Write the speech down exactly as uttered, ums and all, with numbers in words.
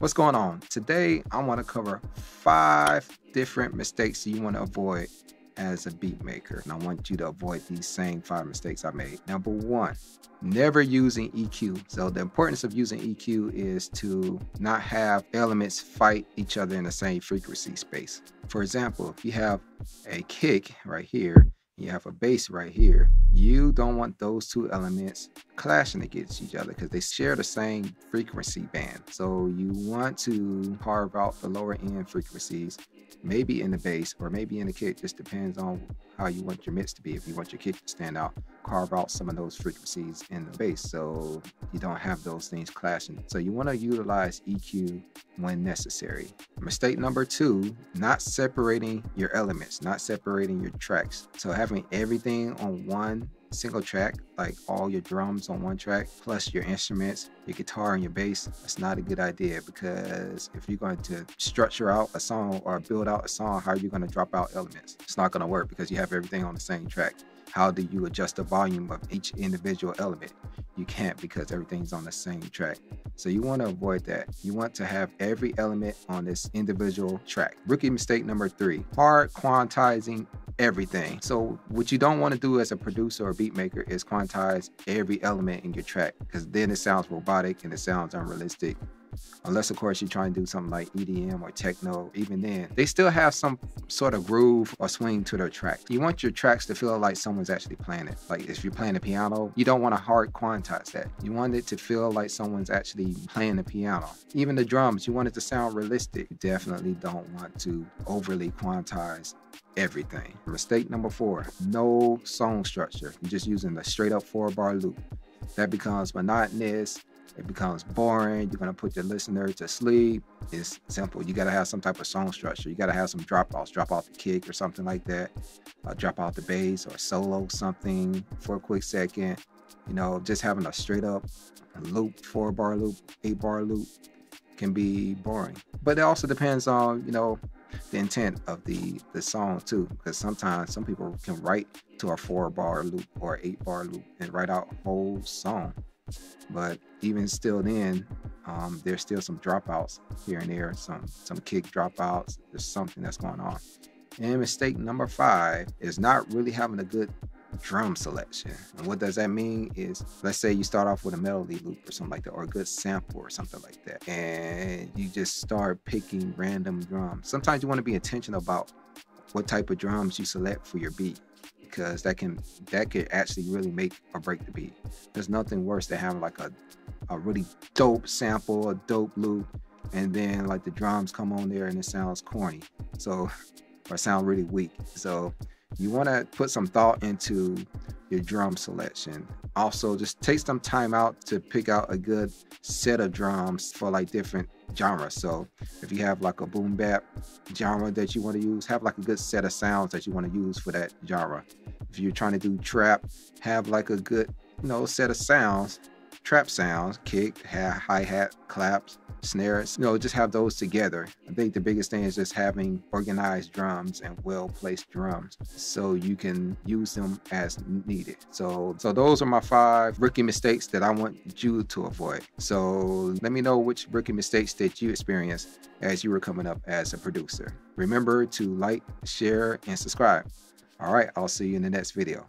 What's going on? Today, I want to cover five different mistakes you want to avoid as a beat maker. And I want you to avoid these same five mistakes I made. Number one, never using E Q. So the importance of using E Q is to not have elements fight each other in the same frequency space. For example, if you have a kick right here, you have a bass right here, you don't want those two elements clashing against each other because they share the same frequency band. So you want to carve out the lower end frequencies, maybe in the bass or maybe in the kick, just depends on how you want your mix to be. If you want your kick to stand out, carve out some of those frequencies in the bass so you don't have those things clashing. So you want to utilize E Q when necessary. Mistake number two, not separating your elements, not separating your tracks. So having everything on one single track, like all your drums on one track, plus your instruments, your guitar and your bass, that's not a good idea because if you're going to structure out a song or build out a song, how are you going to drop out elements? It's not going to work because you have everything on the same track. How do you adjust the volume of each individual element? You can't because everything's on the same track. So you want to avoid that. You want to have every element on this individual track. Rookie mistake number three, hard quantizing everything. So what you don't want to do as a producer or beat maker is quantize every element in your track because then it sounds robotic and it sounds unrealistic. Unless, of course, you're trying to do something like E D M or techno. Even then, they still have some sort of groove or swing to their track. You want your tracks to feel like someone's actually playing it. Like if you're playing the piano, you don't want to hard quantize that. You want it to feel like someone's actually playing the piano. Even the drums, you want it to sound realistic. You definitely don't want to overly quantize everything. Mistake number four, no song structure. You're just using the straight up four bar loop. That becomes monotonous. It becomes boring. You're going to put your listener to sleep. It's simple. You got to have some type of song structure. You got to have some drop offs, drop off the kick or something like that. Uh, drop off the bass or solo something for a quick second. You know, just having a straight up loop, four bar loop, eight bar loop can be boring. But it also depends on, you know, the intent of the, the song too. Because sometimes some people can write to a four bar loop or eight bar loop and write out a whole song. But even still then, um, there's still some dropouts here and there, some, some kick dropouts, there's something that's going on. And mistake number five is not really having a good drum selection. And what does that mean is, let's say you start off with a melody loop or something like that, or a good sample or something like that, and you just start picking random drums. Sometimes you want to be intentional about what type of drums you select for your beat, because that can that could actually really make or break the beat. There's nothing worse than having like a, a really dope sample, a dope loop, and then like the drums come on there and it sounds corny, so or sound really weak. So you want to put some thought into your drum selection. Also, just take some time out to pick out a good set of drums for like different genres. So if you have like a boom bap genre that you want to use, have like a good set of sounds that you want to use for that genre. If you're trying to do trap, have like a good, you know, set of sounds, trap sounds, kick, hi-hat, claps, snares, you know, just have those together. I think the biggest thing is just having organized drums and well-placed drums so you can use them as needed. So, so those are my five rookie mistakes that I want you to avoid. So let me know which rookie mistakes that you experienced as you were coming up as a producer. Remember to like, share, and subscribe. All right, I'll see you in the next video.